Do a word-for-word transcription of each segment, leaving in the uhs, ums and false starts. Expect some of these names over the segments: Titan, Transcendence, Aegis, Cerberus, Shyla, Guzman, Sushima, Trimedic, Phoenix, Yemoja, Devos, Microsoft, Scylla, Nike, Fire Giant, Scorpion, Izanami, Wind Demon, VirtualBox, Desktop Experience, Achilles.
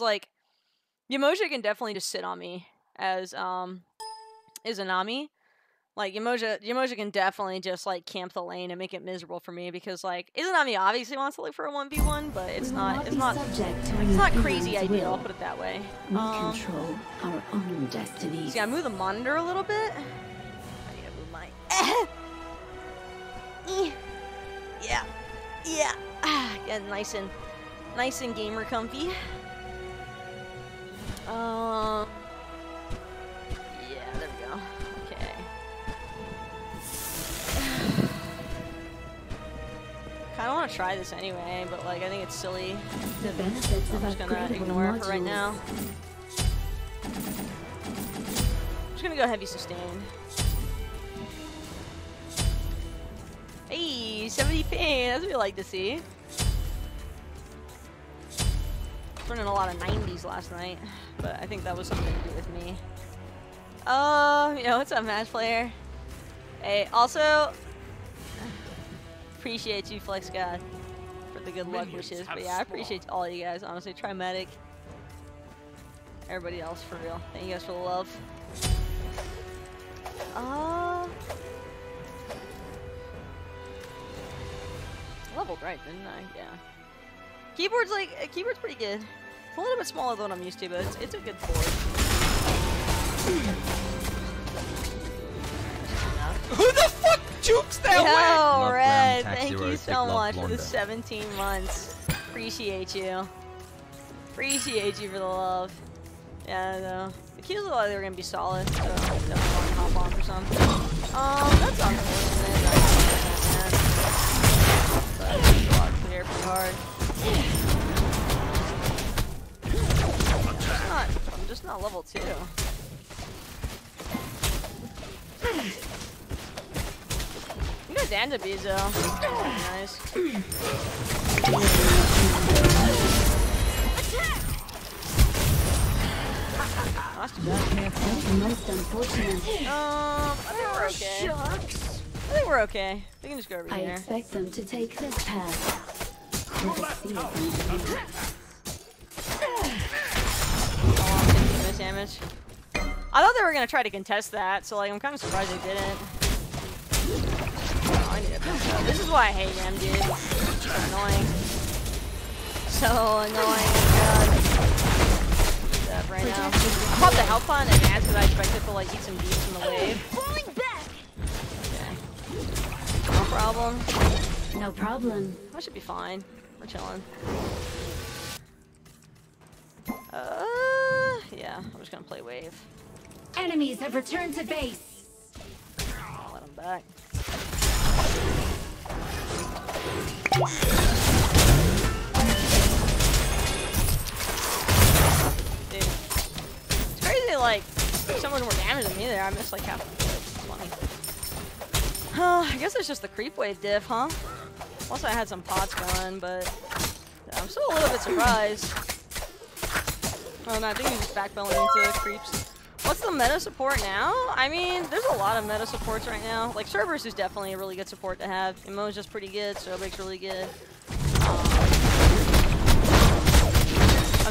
like, Yemoja can definitely just sit on me as, um, Izanami. Like, Yemoja, Yemoja can definitely just, like, camp the lane and make it miserable for me, because, like, Izanami obviously wants to look for a one v one, but it's not, it's not, it's not crazy ideal, I'll put it that way. We um, control our own destinies. See, I move the monitor a little bit. I need to move my... yeah. Yeah. Get nice and, nice and gamer comfy. Um... Uh, yeah, there we go. I don't want to try this anyway, but like I think it's silly. The benefits I'm just gonna ignore modules. It for right now. I'm just gonna go heavy sustain. Hey, seventy ping, that's what we like to see. Running a lot of nineties last night, but I think that was something to do with me. Oh, uh, you know, what's up, Match Player? Hey, also, appreciate you, Flex God, for the good luck wishes. But yeah, I appreciate all you guys, honestly. Trimedic, everybody else, for real. Thank you guys for the love. Uh, leveled right, didn't I? Yeah. Keyboard's like, uh, keyboard's pretty good. It's a little bit smaller than what I'm used to, but it's, it's a good board. Who the fuck jukes that way? Oh, Red, thank you so much for the seventeen months. Appreciate you. Appreciate you for the love. Yeah, I know. The kills look like they were gonna be solid, so definitely want to hop on for something. Um, that's unfortunate. But I think a lot clear pretty hard. I'm just not, I'm just not level two. You guys end up easy though. Nice. That's too bad. Most unfortunate. Um, I think we're okay. Shucks. I think we're okay. We can just go over I here. I expect them to take this path. We'll oh, I'm taking this damage. I thought they were gonna try to contest that, so like I'm kind of surprised they didn't. This is why I hate him, dude. It's so annoying. So annoying. God. That right now. I popped the health on and as I expected to like eat some beats in the wave. Falling back. Okay. No problem. No problem. I should be fine. We're chilling. Uh, yeah. I'm just gonna play wave. Enemies have returned to base. I'll let them back. Dude, it's crazy, like, someone more damage than me there. I missed like half of it. It's funny. Uh, I guess it's just the creep wave diff, huh? Plus I had some pots going, but I'm still a little bit surprised. Oh no, I think you just backbelling into creeps. What's the meta support now? I mean, there's a lot of meta supports right now. Like, Cerberus is definitely a really good support to have. Yemoja's just pretty good, so it makes really good. Um,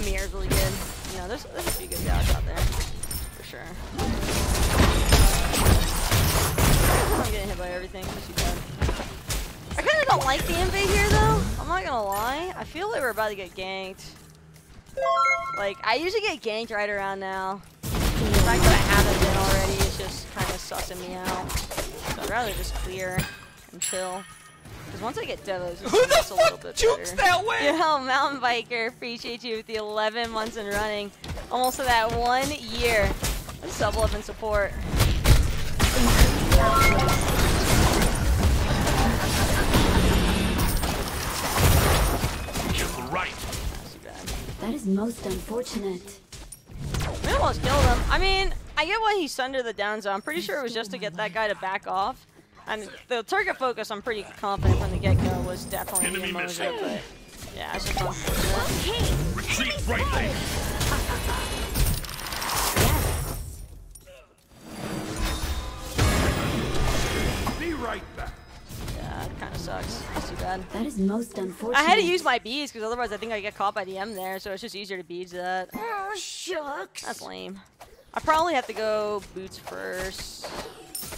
Amir's really good. You know, there's, there's a few good guys out there. For sure. I'm getting hit by everything. Too bad. I kind of don't like the invade here, though. I'm not gonna lie. I feel like we're about to get ganked. Like, I usually get ganked right around now. The fact that I haven't been already is just kind of sussing me out. So I'd rather just clear and chill. Because once I get Devos, it's just a little bit better. Who the fuck jukes that way? Yo, Mountain Biker, appreciate you with the eleven months and running. Almost to that one year. Let's double up in support. You're right. That's too bad. That is most unfortunate. We almost killed him. I mean, I get why he sundered the down zone. I'm pretty sure it was just to get that guy to back off. And the target focus, I'm pretty confident from the get-go, was definitely Yemoja, but yeah, it's just unfortunate. Retreat brightly. Be right back. Yeah, it kind of sucks. That's too bad. That is most unfortunate. I had to use my beads because otherwise I think I get caught by the M there, so it's just easier to beads that. Oh, shucks. That's lame. I probably have to go boots first.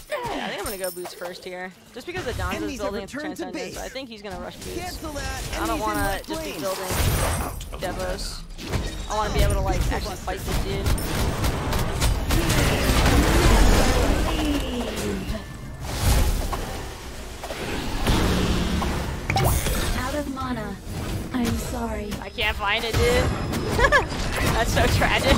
Yeah, I think I'm gonna go boots first here. Just because the Donza's building into Transcendence, so I think he's gonna rush boots. I don't wanna just be building Devos. I wanna be able to like actually fight this dude. Out of mana. I'm sorry. I can't find it, dude. That's so tragic.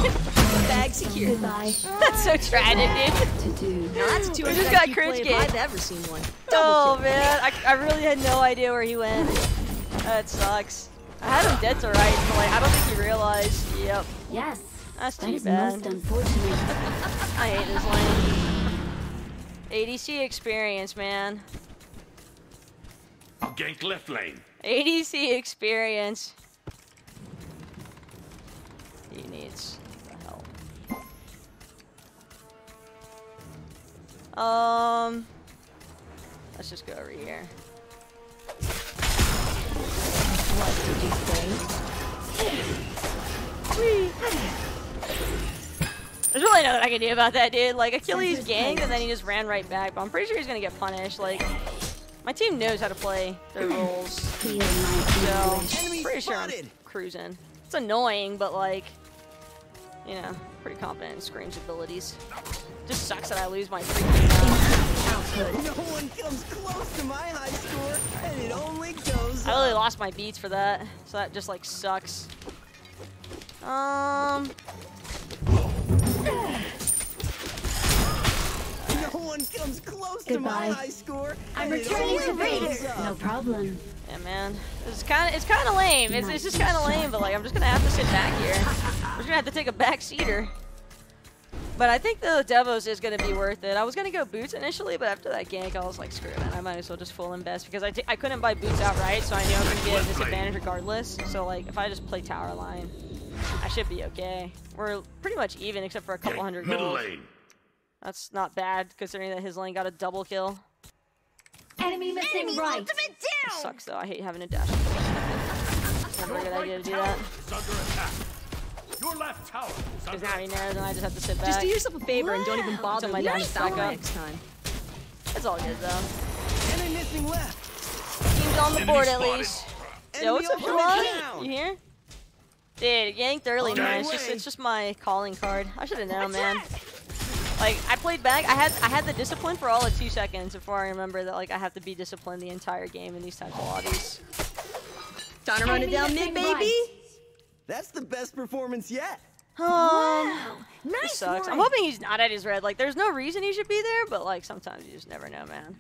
Bag secure. Goodbye. That's so tragic, dude. To do. No, that's two. We just got cringe game. I've ever seen one. Double oh kill. Man, I, I really had no idea where he went. That sucks. I had him dead to rights, but like I don't think he realized. Yep. Yes. That's too that bad. Most unfortunate. I hate this lane. A D C experience, man. I'll gank left lane. A D C experience. He needs. Um, let's just go over here. What did you say? There's really nothing I can do about that, dude. Like, Achilles ganked and then he just ran right back, but I'm pretty sure he's gonna get punished. Like, my team knows how to play their roles. So, I'm pretty sure I'm cruising. It's annoying, but like, you know, pretty confident in Scream's abilities. Just sucks that I lose my freaking output. No one comes close to my high score, and it only goes. I really lost my beats for that, so that just like sucks. Um. No one comes close Goodbye. to my high score. I'm returning to Raiders. No problem. Yeah, man. It's kind of it's kind of lame. It's it's just kind of lame, but like I'm just gonna have to sit back here. I'm just gonna have to take a back seater. But I think the Devos is going to be worth it. I was going to go boots initially, but after that gank, I was like, screw it, man. I might as well just full invest because I, t I couldn't buy boots outright, so I knew I was going to get a disadvantage regardless. So, like, if I just play tower line, I should be okay. We're pretty much even except for a couple hundred gold. Middle lane. That's not bad considering that his lane got a double kill. Enemy missing Enemy right. Ultimate down. It sucks, though. I hate having a dash. It's not a good idea to do that. Your left tower. Because now he knows, and I just have to sit back. Just do yourself a favor wow. and don't even bother my dash back up next time. It's all good though. Enemy missing left. Team's on the Enemy board spotted. at least. Enemy Yo, what's up, Shyla? You here? Dude, yanked early, man. It's just, it's just my calling card. I should have known, man. Like I played back. I had, I had the discipline for all of two seconds before I remember that like I have to be disciplined the entire game in these types of lobbies. Time to run it down mid, baby. Right. That's the best performance yet. Oh, wow. Nice sucks. One. I'm hoping he's not at his red. Like, there's no reason he should be there, but like, sometimes you just never know, man.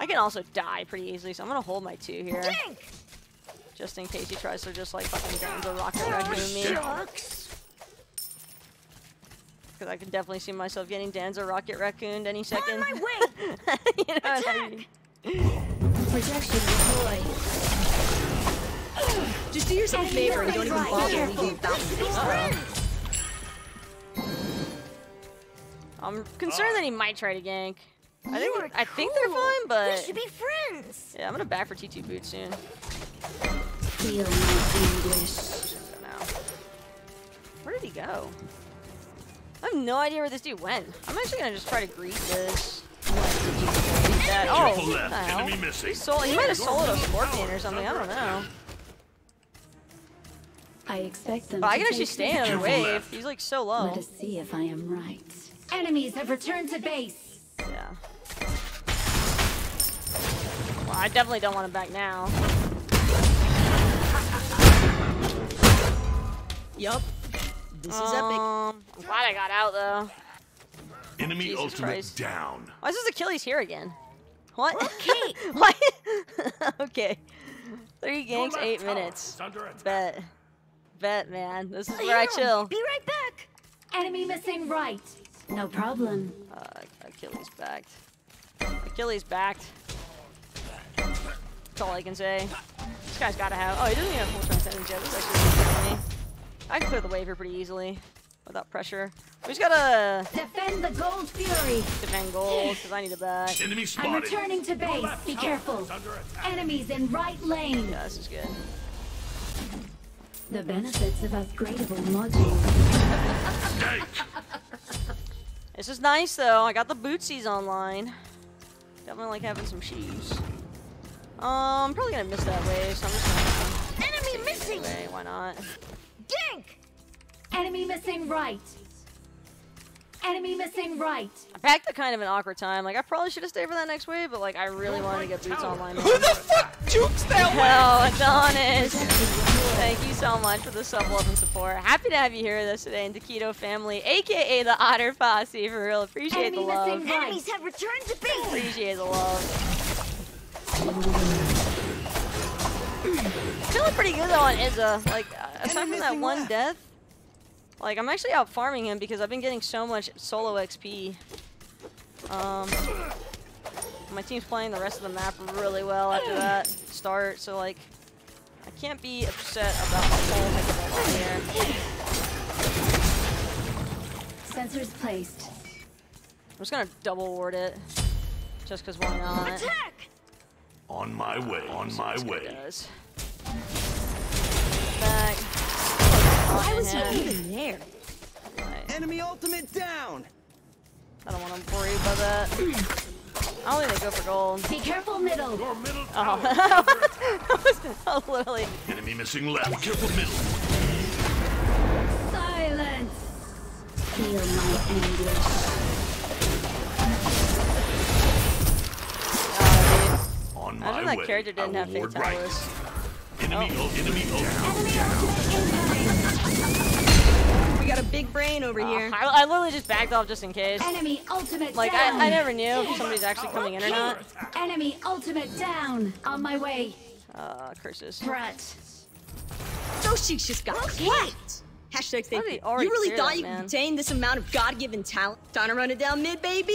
I can also die pretty easily, so I'm gonna hold my two here, Jink! Just in case he tries to just like fucking guns or rocket raccoon me. Because I can definitely see myself getting Danza rocket raccooned any second. On my way. You know what I mean? Projection deployed. Just do yourself a favor and don't even bother leaving that. I'm concerned that he might try to gank. I think I think they're fine, but we should be friends. Yeah, I'm gonna back for T two boots soon. Where did he go? I have no idea where this dude went. I'm actually gonna just try to greet this. That. Oh, what the hell? He, sold, he might have sold a Scorpion or something, I don't know. I expect them. But I can actually stay in another wave. He's like so low. Let us see if I am right. Enemies have returned to base. Yeah. Well, I definitely don't want him back now. Yup. This is um, epic. I'm glad I got out though. Enemy Jesus ultimate Christ. down. Why is this Achilles here again? What? Okay. What? Okay. Three ganks, eight minutes. Bet. Bet, man. This is where I chill. Be right back. Enemy missing right. No problem. Uh, Achilles backed. Achilles backed. That's all I can say. This guy's gotta have. Oh, he doesn't even have full transcendence yet. This is actually good for me. I can clear the wave here pretty easily. without pressure. We just gotta defend the gold fury. Defend gold, because I need a back. Enemy spotted. I'm returning to base. Be careful. Enemies in right lane. Yeah, this is good. The benefits of upgradable modules. This is nice though. I got the bootsies online. Definitely like having some shoes. Um, I'm probably gonna miss that way, so I'm just gonna. Enemy missing. Way. Why not? Gank. Enemy missing right. Enemy missing right. I packed a kind of an awkward time. Like I probably should have stayed for that next wave, but like I really wanted to get boots online. Who the fuck jukes that way? Hell, Adonis. Thank you so much for the sub love and support. Happy to have you here with us today in the Keto family, aka the Otter Posse. For real, appreciate the love. Enemy missing right. Enemies have returned to base. Appreciate the love. Feeling pretty good though on Izza. Like aside from that one death. Like, I'm actually out farming him because I've been getting so much solo X P. Um, my team's playing the rest of the map really well after that start, so like, I can't be upset about my whole like on here. Sensors placed. I'm just gonna double ward it, just because why not? Attack! On my way. Uh, on my way. Back. I was even there. Right. Enemy ultimate down. I don't want to worry about that. I only need to go for gold. Be careful, middle. Your middle tower. Oh, that was literally. Enemy missing left. Be careful, middle. Silence. Feel my anguish. Uh, on my way. I imagine that character didn't have faith towers. Enemy oh. ult, enemy ult. Enemy we got a big brain over uh, here. I, I literally just backed off just in case. Enemy ultimate like, down. I, I never knew if somebody's actually coming in or not. Enemy ultimate down. On my way. Uh, curses. Threat. So she just got okay. clapped. Hashtag safety. You really thought that, you could contain this amount of God-given talent? Time to run it down mid, baby.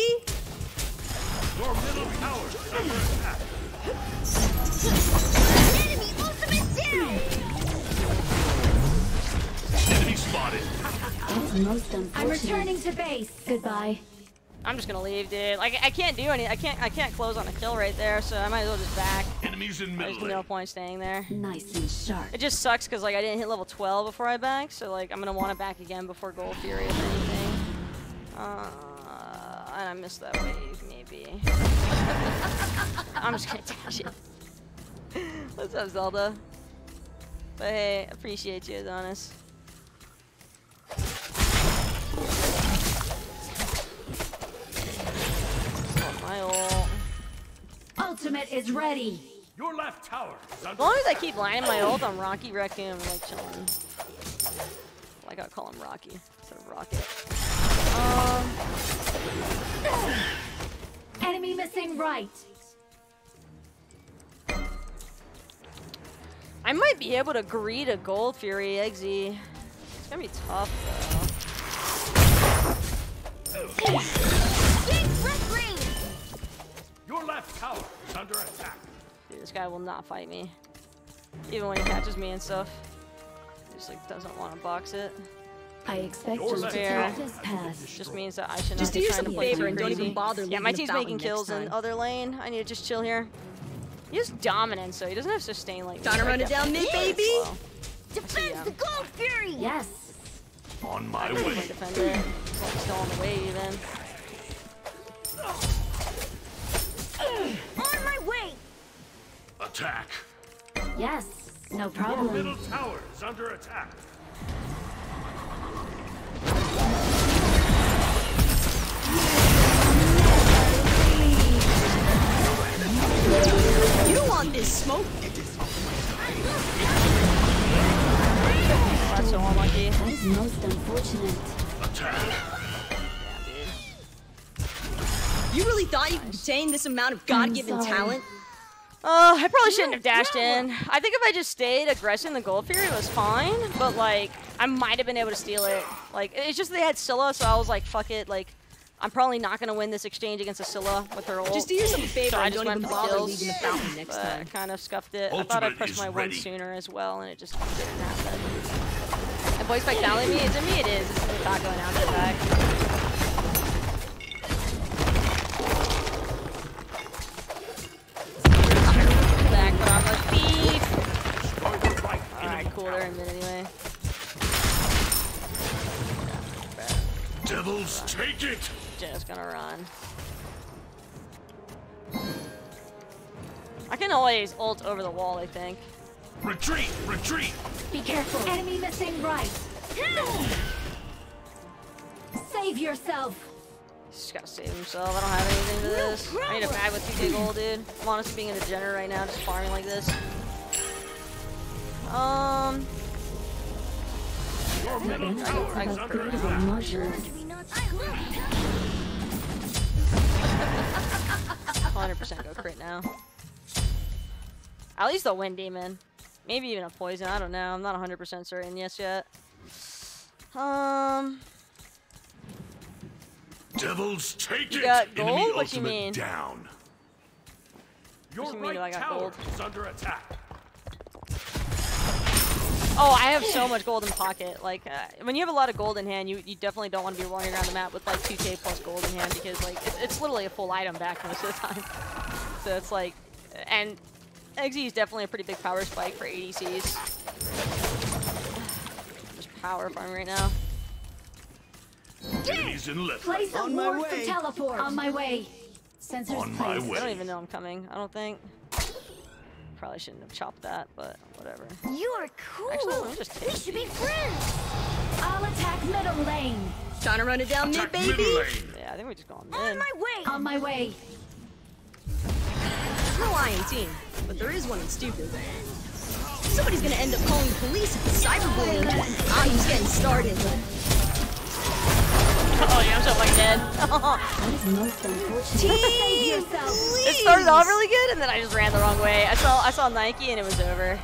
Your middle power under attack. Enemy spotted. I'm returning to base. Goodbye. I'm just gonna leave, dude. Like I can't do any. I can't. I can't close on a kill right there, so I might as well just back. Enemies in middle. There's no point staying there. Nice and sharp. It just sucks because like I didn't hit level twelve before I back, so like I'm gonna want to back again before Gold Fury if anything. Uh, and I missed that wave maybe. I'm just gonna dash it. What's up, Zelda? But hey, appreciate you, Adonis. Oh, my ult. Ultimate is ready. Your left tower. As long as I keep lining my ult, I'm Rocky Raccoon, like chilling. Like I call him Rocky instead of Rocket. Um. Enemy missing right. I might be able to greed a Gold Fury Eggsy. It's gonna be tough though. Left lane. Your left tower is under attack. Dude, this guy will not fight me. Even when he catches me and stuff. He just like doesn't want to box it. I expect you to pass. Just means that I should just not be trying to play too crazy. Yeah, my team's making kills in other lane. I need to just chill here. He has dominance, so he doesn't have sustain like this. Time to run it down mid, baby! Defends the Gold Fury! Yes! On my way. Defend it. I'm still on the way, even. On my way! Attack! Yes, no problem. Your middle tower is under attack. You don't want this smoke. That's so unlucky. That's most unfortunate. Yeah, dude. You really thought you could contain this amount of God-given talent? Uh, I probably shouldn't have dashed in. I think if I just stayed aggressing the Gold Fury, it was fine. But like, I might have been able to steal it. Like, it's just they had Scylla, so I was like, fuck it, like. I'm probably not gonna win this exchange against Scylla with her ult. Just do yourself a favor. So I just don't went even for kills, next but time. I kind of scuffed it. Ultimate I thought I pushed my ready. One sooner as well, and it just didn't happen. voice by telling me? To me it is. It's just not going out the back. Back from a thief! Alright, cool. They're in mid anyway. Devils, take it! Just gonna run. I can always ult over the wall, I think. Retreat! Retreat! Be careful! Enemy missing right! Save yourself! Just gotta save himself. I don't have anything to this. No I need a bag with two gold, dude. I'm honestly being a degenerate right now, just farming like this. Um. Your middle tower I, I, I is under one hundred percent go crit now. At least the Wind Demon. Maybe even a poison, I don't know. I'm not one hundred percent certain yes yet. Um... Devils, take you got it! Gold? Enemy what do you mean? Down. Your what do you mean right do I got gold? Is under attack. Oh, I have so much gold in pocket. Like, uh, when you have a lot of gold in hand, you, you definitely don't want to be running around the map with like two K plus gold in hand because like it's, it's literally a full item back most of the time. So it's like, and X Y Z is definitely a pretty big power spike for A D Cs. Just power farming right now. Place a ward for teleport. On my way. Sensors on my way. I don't even know I'm coming. I don't think. Probably shouldn't have chopped that, but whatever. You're cool. Actually, just we should be friends. I'll attack middle lane. Trying to run it down attack mid, baby. Yeah, I think we're just going mid. On my way. On my way. No lying team, but there is one that's stupid. Somebody's gonna end up calling the police at cyberbullying. I'm just getting started. Oh, yeah, I'm so fucking dead. Team, it started off really good, and then I just ran the wrong way. I saw, I saw Nike, and it was over.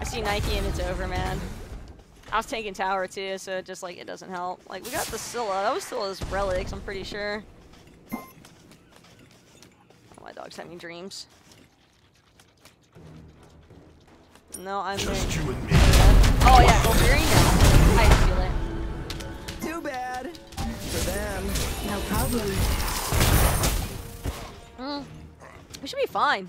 I see Nike, and it's over, man. I was taking tower too, so just like it doesn't help. Like we got the Scylla. That was Scylla's relics, I'm pretty sure. Oh, my dog's having dreams. No, I'm. Just you and me. Oh yeah, gold berry. No, I just feel it. Too bad. For them. No problem. Mm. We should be fine.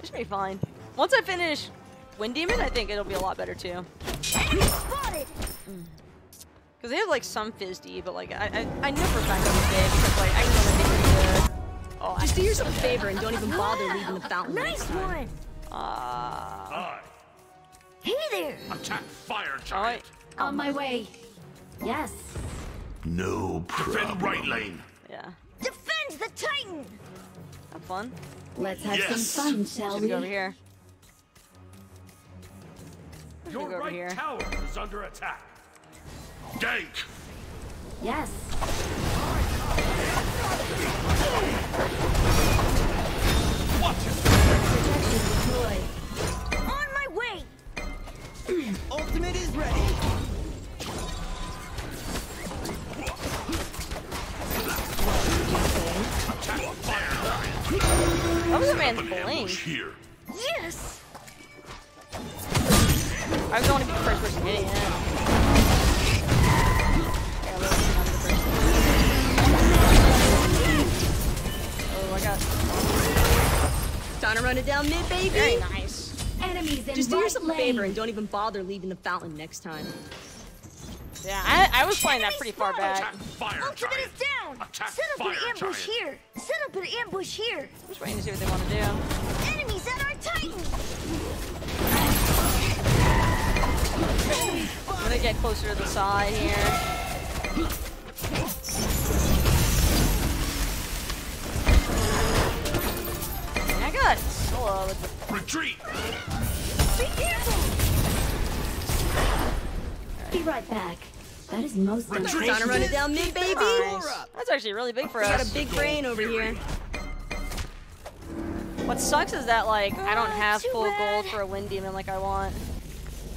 We should be fine. Once I finish Wind Demon, I think it'll be a lot better too. Spotted. Mm. Cause they have like some F I S D, but like I I, I never find them a bit because like I know that they do. Oh, just do yourself a favor and don't even bother leaving the fountain. Nice one. Uh. Hey there. Attack Fire Giant. Right. On my way. Yes. No problem. Defend right lane. Yeah. Defend the Titan. Have fun. Let's have yes. some fun, shall we? Should we go over here. Your go right over here. Tower is under attack. Gank. Yes. What? Protection deployed. On my way. Ultimate is ready. That was a man's blink. Yes. I was going to be the first person getting in. Oh, I got. Time to run it down mid, baby. Very nice. Enemies in Just do yourself a favor and don't even bother leaving the fountain next time. Yeah, I, I was playing that pretty far back. Ultimate is down! Attack Set up an ambush giant. here! Set up an ambush here! I'm just waiting to see what they want to do. Enemies at our Titan! I'm gonna get closer to the side here. And I got Scylla with the retreat! Be careful! Right. Be right back. That is most of the time to run it down mid, baby. Nice. That's actually really big for us. Got a big brain over here. What sucks is that, like, oh, I don't have full bad. gold for a Wind Demon like I want.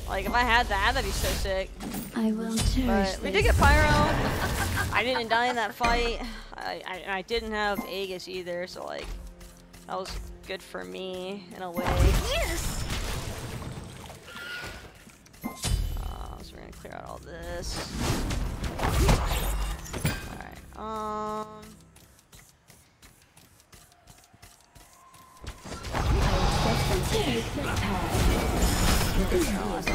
Like, if I had that, that'd be so sick. I will too. But we did get Pyro. I didn't die in that fight. I, I, I didn't have Aegis either, so, like, that was good for me in a way. Yes! clear out all this. Alright, um... I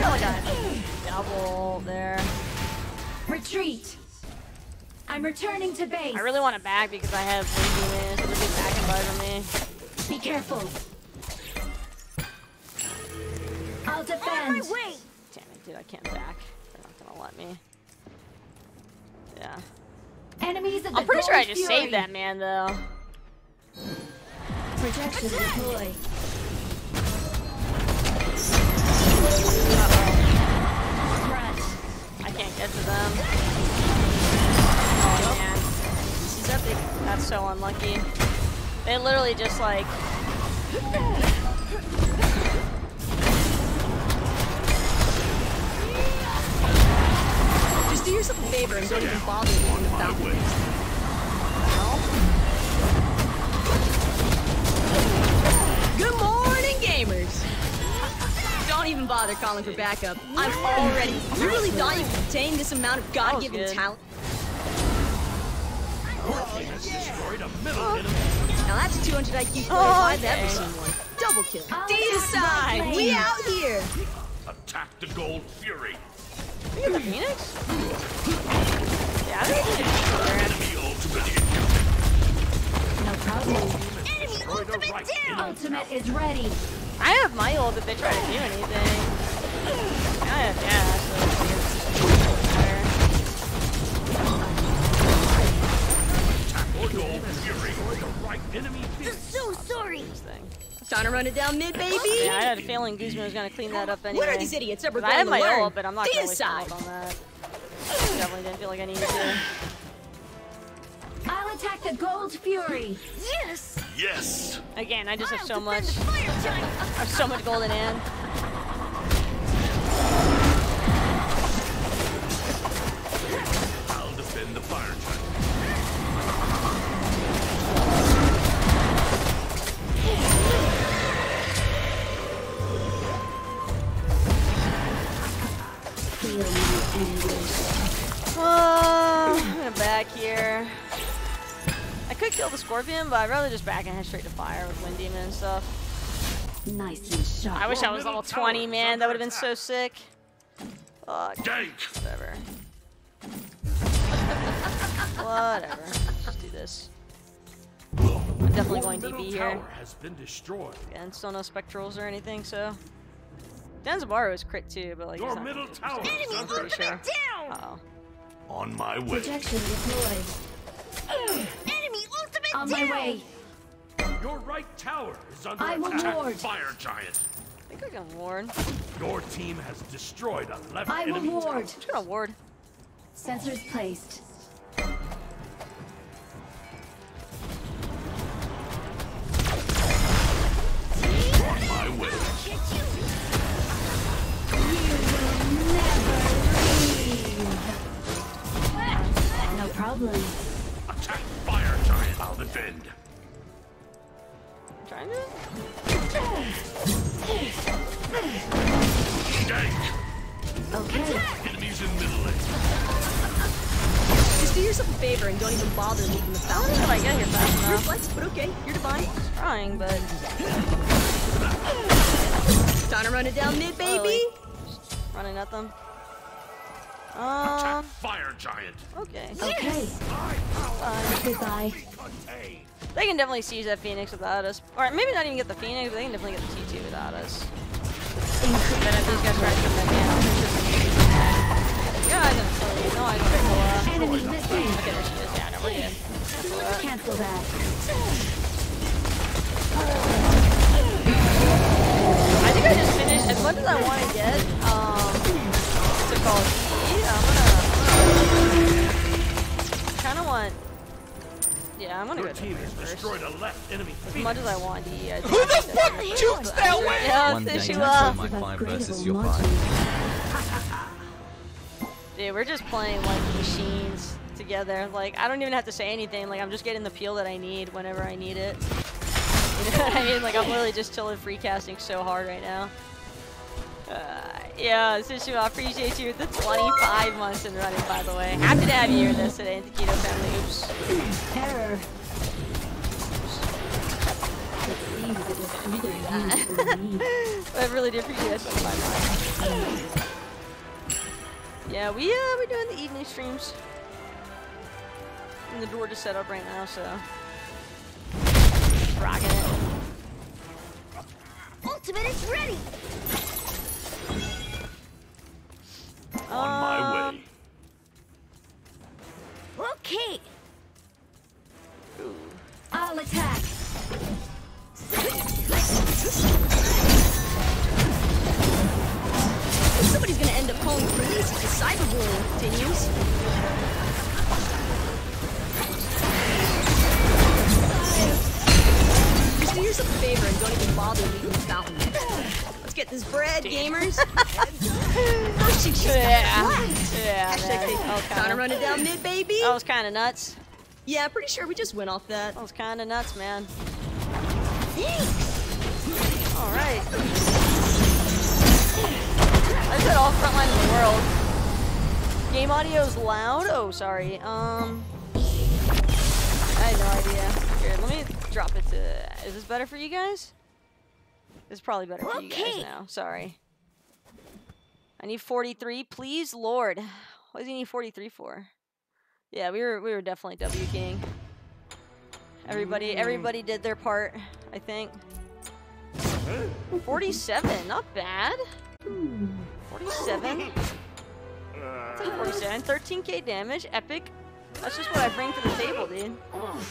don't that. Double there. Retreat. I'm returning to base. I really want to back because I have Wind Demon. It'll be back and bite on me. Be careful. I'll defend. Oh, wait. Damn it, dude! I can't back. They're not gonna let me. Yeah. Enemies of the I'm pretty sure I just fury. saved that man though. Projection deployed. Can't get to them. Oh man. She's epic. That's so unlucky. They literally just like... Just do yourself a favor and don't even bother with that one. Well. Good morning, gamers! Don't even bother calling for backup. I've already. You really thought you could tame this amount of God-given talent? Oh, yeah. Oh. Now that's two hundred I Q players oh, I've okay. ever seen one. Double kill. Oh, Data side, we out here. Attack the Gold Fury. You got the Phoenix? Yeah, that's no problem. Enemy ultimate right. down. Ultimate is ready. I have my ult if they try to do anything. I have, yeah, so I'm so sorry! Trying to run it down mid, baby? Yeah, I had a feeling Guzman was gonna clean that up anyway. What are these idiots ever going to learn? I have my ult, but I'm not gonna waste my ult on that. I definitely didn't feel like I needed to. I'll attack the Gold Fury. Yes. Yes. Again, I just I'll have so much. I have so much golden hand. I'll defend the Fire Giant. Oh, I'm gonna back here. I could kill the Scorpion, but I'd rather just back and head straight to fire with Wind Demon and stuff. Nicely shot. I wish I was level twenty, man. That would have been so sick. Fuck. Whatever. Whatever. Let's do this. I'm definitely going D B here. And still no spectrals or anything, so. Denzibaru is crit too, but like. Your middle tower. Enemy ultimate down. Uh oh. On my way. Projection deployed. Enemy ultimate on down. My way. Your right tower is under I attack. Ward. Fire Giant. I think I can ward. Your team has destroyed a left I enemy. I will ward. I'm gonna ward. Sensors placed. On my way. You will never leave. No problem. Attack Fire Giant. I'll defend. Trying to? Gank. Okay. Enemies in middle lane. Just do yourself a favor and don't even bother leaving the fountain. I don't know if I got here fast enough. You're flexed, but okay. You're divine. I'm trying, but... Time to run it down mid, baby. Just running at them. Uh, Attack Fire Giant. Okay. Okay. Uh, goodbye. They can definitely seize that Phoenix without us. Or maybe not even get the Phoenix, but they can definitely get the T two without us. But if these guys try to come back in, yeah, I don't kill you. No, I don't kill you. Enemy missing. Okay, there she is. Yeah, no, we're good. Cancel that. I think I just finished as much as I want to get. Um, what's it called? I kinda want. Yeah, I'm gonna Your go to destroyed a left enemy. As much as I want, yeah. Who the fuck jukes that way? Yeah, one thing I my five versus your five. Dude, we're just playing like machines together. Like I don't even have to say anything. Like I'm just getting the peel that I need whenever I need it. You know what I mean? Like, I'm literally just chilling free casting so hard right now. Uh, yeah, Sushima, I appreciate you with the twenty-five months in running, by the way. Happy to have you here this today in the Keto family. Oops. Terror. I really do appreciate that twenty-five months. Yeah, we, uh, we're doing the evening streams. And the door just set up right now, so. Rocking it. Ultimate is ready! On my um, way. Okay. Ooh. I'll attack. Somebody's gonna end up calling for these if the cyberbullying continues. Just do yourself a favor and don't even bother leaving the fountain. Let's get this bread, damn. Gamers. First she just yeah. yeah, okay. Gotta run it down mid, baby. That was kind of nuts. Yeah, pretty sure we just went off that. That was kind of nuts, man. Thanks. All right. I said all frontline in the world. Game audio's loud? Oh, sorry. Um, I had no idea. Here, let me drop it to... Is this better for you guys? This is probably better for okay. you guys now. Sorry. I need forty-three, please, Lord. What does he need forty-three for? Yeah, we were we were definitely W King. Everybody everybody did their part, I think. forty-seven, not bad. forty-seven. forty-seven, thirteen K damage, epic. That's just what I bring to the table, dude.